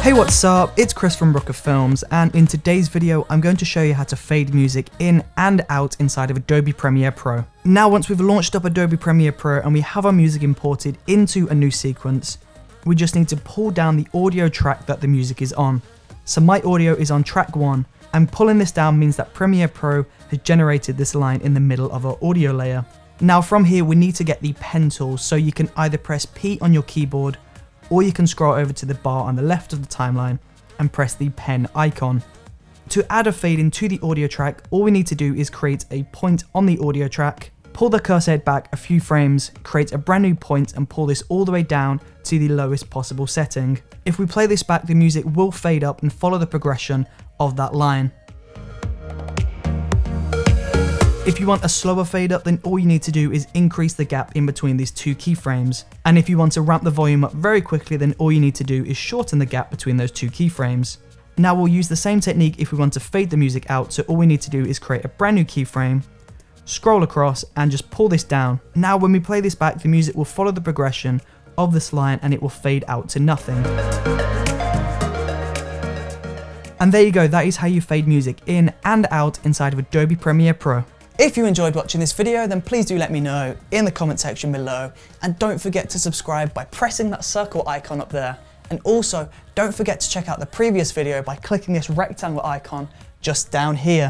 Hey, what's up? It's Chris from Brooker Films, and in today's video I'm going to show you how to fade music in and out inside of Adobe Premiere Pro. Now once we've launched up Adobe Premiere Pro and we have our music imported into a new sequence, we just need to pull down the audio track that the music is on. So my audio is on track 1, and pulling this down means that Premiere Pro has generated this line in the middle of our audio layer. Now from here we need to get the pen tool, so you can either press P on your keyboard or you can scroll over to the bar on the left of the timeline and press the pen icon. To add a fade into the audio track, all we need to do is create a point on the audio track, pull the cursor head back a few frames, create a brand new point and pull this all the way down to the lowest possible setting. If we play this back, the music will fade up and follow the progression of that line. If you want a slower fade up, then all you need to do is increase the gap in between these two keyframes. And if you want to ramp the volume up very quickly, then all you need to do is shorten the gap between those two keyframes. Now we'll use the same technique if we want to fade the music out, so all we need to do is create a brand new keyframe, scroll across and just pull this down. Now when we play this back, the music will follow the progression of this line and it will fade out to nothing. And there you go, that is how you fade music in and out inside of Adobe Premiere Pro. If you enjoyed watching this video, then please do let me know in the comment section below, and don't forget to subscribe by pressing that circle icon up there, and also don't forget to check out the previous video by clicking this rectangle icon just down here.